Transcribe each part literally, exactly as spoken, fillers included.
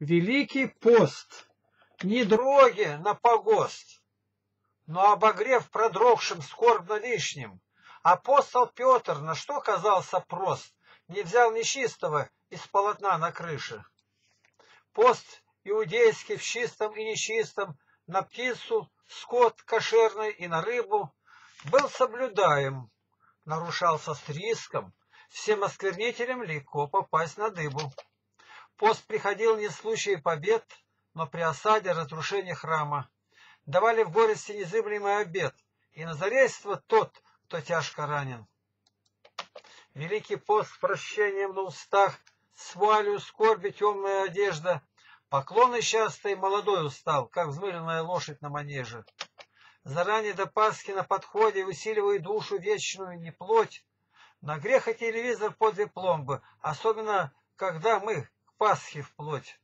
Великий пост, ни дроги на погост, но обогрев продрогшим скорбно лишним. Апостол Петр на что казался прост, не взял нечистого из полотна на крыше. Пост иудейский в чистом и нечистом, на птицу, скот кошерный и на рыбу, был соблюдаем, нарушался с риском, всем осквернителям легко попасть на дыбу. Пост приходил не в случае побед, но при осаде разрушения храма. Давали в горести незыблемый обет, и на зарейство тот, кто тяжко ранен. Великий пост с прощением на устах, с вуалью скорби темная одежда, поклоны частые молодой устал, как взмыленная лошадь на манеже. Заранее до Пасхи на подходе, усиливая душу вечную, не плоть, на грех и телевизор подле пломбы, особенно когда мы к Пасхе вплоть.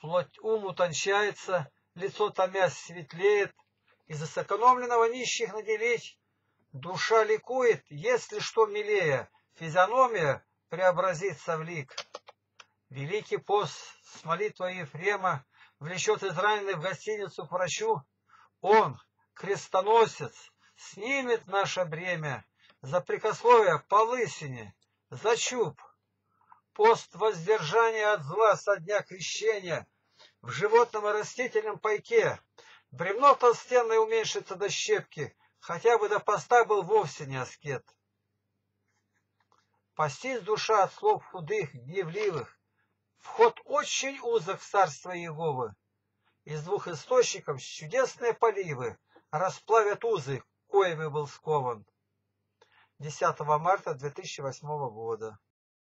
Плоть ум утончается, лицо томясь светлеет, и за сэкономленного нищих наделить. Душа ликует, если что милее, физиономия преобразится в лик. Великий пост с молитвой Ефрема влечет израненных в гостиницу к врачу. Он, крестоносец, снимет наше бремя за прекословие по лысине, за чуб. Пост воздержания от зла со дня крещения в животном и растительном пайке. Бремно толстенное уменьшится до щепки, хотя бы до поста был вовсе не аскет. Постись душа от слов худых, гневливых, вход очень узок в царство Иеговы. Из двух источников чудесные поливы расплавят узы, коими был скован. десятого марта две тысячи восьмого года.